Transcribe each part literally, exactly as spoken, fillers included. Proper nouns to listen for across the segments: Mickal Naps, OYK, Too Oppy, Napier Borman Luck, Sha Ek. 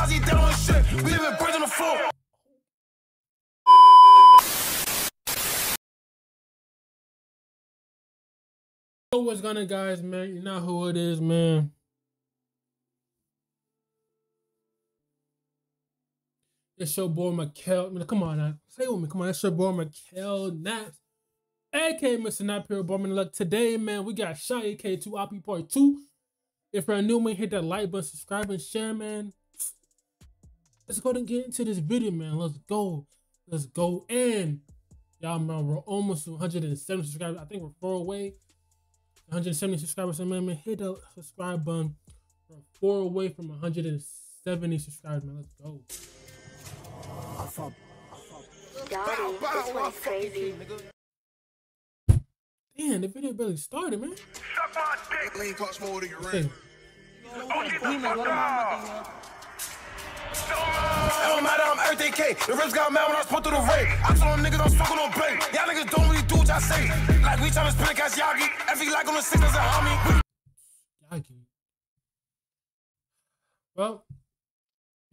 How's he doing shit? We live in prison before. What's going on, guys, man? You know who it is, man. It's your boy Mickal. I mean, come on now. Say it with me. Come on. That's your boy Mickal Naps, A K A Mister Napier Borman Luck. Today, man, we got Sha Ek Too Oppy Part two. If you're new, man, hit that like button, subscribe, and share, man. Let's go ahead and get into this video, man. Let's go. Let's go. And y'all, man, we're almost one hundred seventy subscribers. I think we're far away. one hundred seventy subscribers, so, man, man, hit the subscribe button. We're far away from one hundred seventy subscribers, man. Let's go. Daddy, bow, bow, this one's crazy. Damn, the video barely started, man. Suck my dick. Lane costs more than your rent. Oh, get the fuck off. It don't matter, I'm everything K. The rips got mad when I spoke through the rape. I told them niggas don't fuck on blame. Y'all niggas don't really do what y'all say. Like, we tryna spin a catch Yagi. Every like on the six is a homie. Yagi. Well,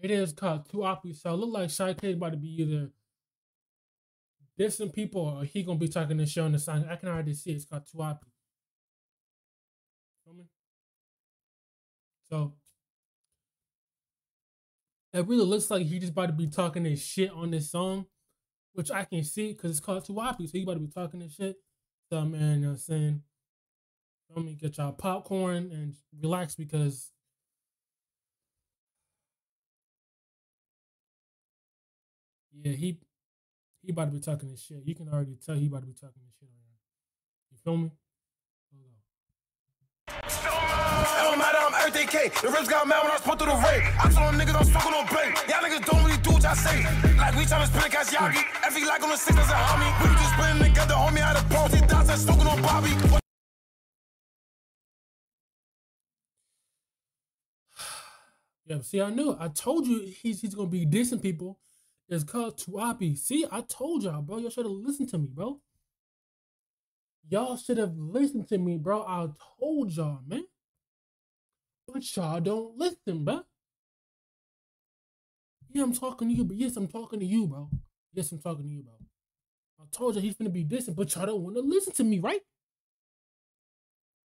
it is called Too Oppy, so it look like Sha Ek about to be either dissing people or he gonna be talking this shit on the song. I can already see it. It's called Too Oppy. So it really looks like he just about to be talking this shit on this song, which I can see because it's called Too Oppy, so he about to be talking this shit. So, man, you know what I'm saying? Let me get y'all popcorn and relax because yeah, he he about to be talking this shit. You can already tell he about to be talking this shit. You feel me? It don't matter, I'm everything K. The rips got mad when I spoke through the rape. I told them niggas don't fuck on blame. Y'all niggas don't really do what y'all say. Like, we tryna spin a catch Yagi. Every like on the six is a homie. We just spinning together, homie. Out of balls, he dots and smoking on Bobby. Yeah, see, I knew it. I told you he's he's gonna be dissing people. It's called Too Oppy. See, I told y'all, bro. Y'all should have listened to me, bro. Y'all should have listened to me, bro. I told y'all, man. But y'all don't listen, bro. Yeah, I'm talking to you, but yes, I'm talking to you, bro. Yes, I'm talking to you, bro. I told you he's gonna be dissing, but y'all don't want to listen to me, right?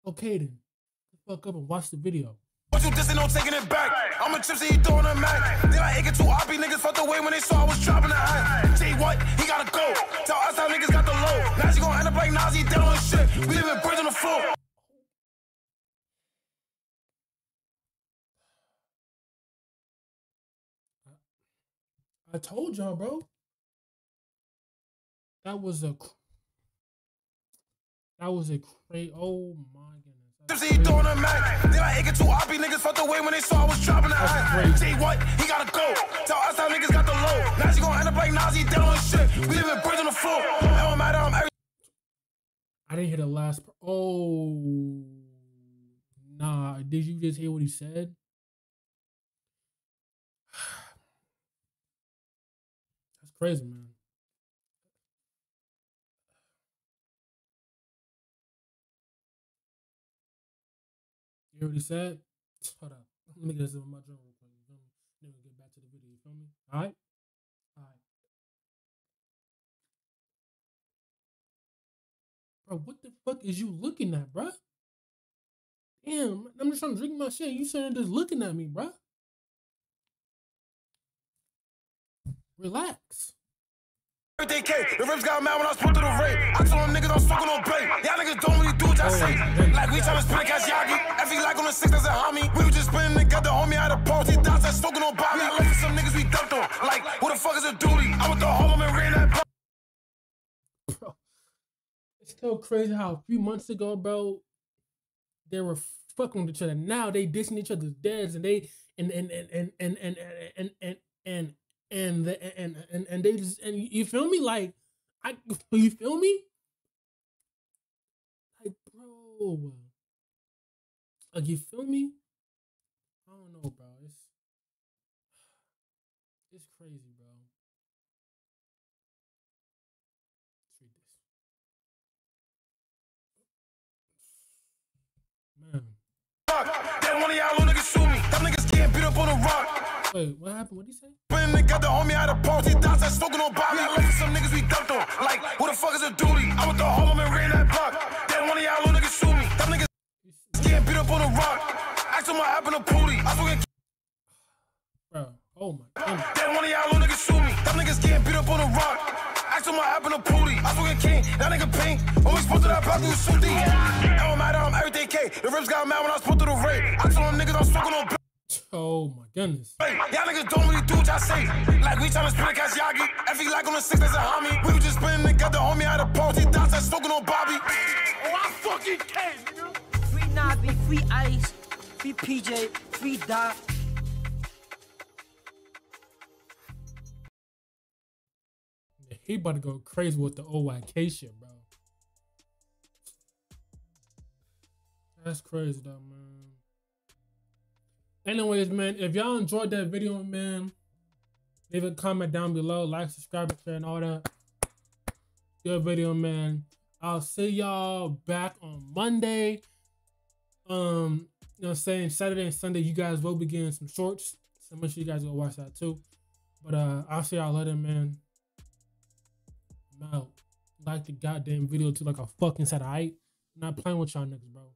Okay, then. Fuck up and watch the video. What you dissing, no taking it back. I'm a gypsy, he throwing a Mac. Then I ain't get Too Oppy, niggas fucked away when they saw I was dropping the hat. Say what? He gotta go. Tell us how niggas got the low. Now she gonna end up like Nazi, down on shit. We live in prison on the floor. I told y'all, bro. That was a that was a crazy. Oh my goodness. Gypsy, he throwing a Mac. Then I ain't get Too Oppy, niggas fucked away when they saw I was dropping the hat. Say what? He gotta go. Tell us how niggas got the low. Now she gonna end up like Nazi, down on shit. We live in prison on the floor. It don't matter, I'm every. I didn't hear the last. Oh, nah. Did you just hear what he said? That's crazy, man. You hear what he said? Hold up. Let me get this in my journal real quick. Then we get back to the video. You feel me? All right. All right. Bro, what the fuck is you looking at, bro? Damn, I'm just trying to drink my shit. You sitting just looking at me, bro. Relax. Everything K. The rips got mad when I spoke to the rape. I told them niggas don't fuck on blame. Y'all niggas don't really do what y'all say. Like, we tryna spin a catch Yagi. Every like on the six is a homie. We was just spinning together, homie. Out of balls, he dots and smoking on Bobby. I left some niggas we dumped on. Like, who the fuck is a duty? I went to home and ran that. Bro, it's still crazy how a few months ago, bro, they were fucking with each other. Now they dissing each other's dads and they and and and and and and and and and and the, and and and they just and you feel me, like I you feel me, like bro, like you feel me. I don't know, bro. It's it's crazy, bro. Let's read this, man. That one of y'all little niggas sue me. Them niggas can't beat up on the rock. Wait, what happened? What did he say? When they got the homie out of party, that's I smoking on Bobby. I left some niggas we dumped on. Like, who the fuck is a duty? I went to Harlem and ran that block. That one of y'all little niggas sue me. That niggas getting beat up on the rock. Ask him what happened to Pooty. I fucking. Bro, oh my god. That one of y'all little niggas sue me. That niggas getting beat up on the rock. Ask him what happened to Pooty. I fucking king. That nigga pink. When we spoke to that block, we was so deep. It don't matter, I'm everything K. The rips got mad when I spoke to the raid. I told them niggas I'm smoking on. Oh my goodness. Hey, y'all niggas don't really do what y'all say. Like we tryna spin a cash Yagi. If he like on the six, that's a homie. We was just spinning and got the homie out of party. That's that smoking on Bobby. Oh, I fucking can, nigga. Free Nobby, free Ice, free P J, free Doc. He about to go crazy with the O Y K shit, bro. That's crazy though, man. Anyways, man, if y'all enjoyed that video, man, leave a comment down below, like, subscribe, share, and all that. Good video, man. I'll see y'all back on Monday. Um, you know what I'm saying? Saturday and Sunday, you guys will be getting some shorts. So make sure you guys go watch that too. But uh, I'll see y'all later, man. I'm out. Like the goddamn video too, like a fucking satellite. I'm not playing with y'all niggas, bro.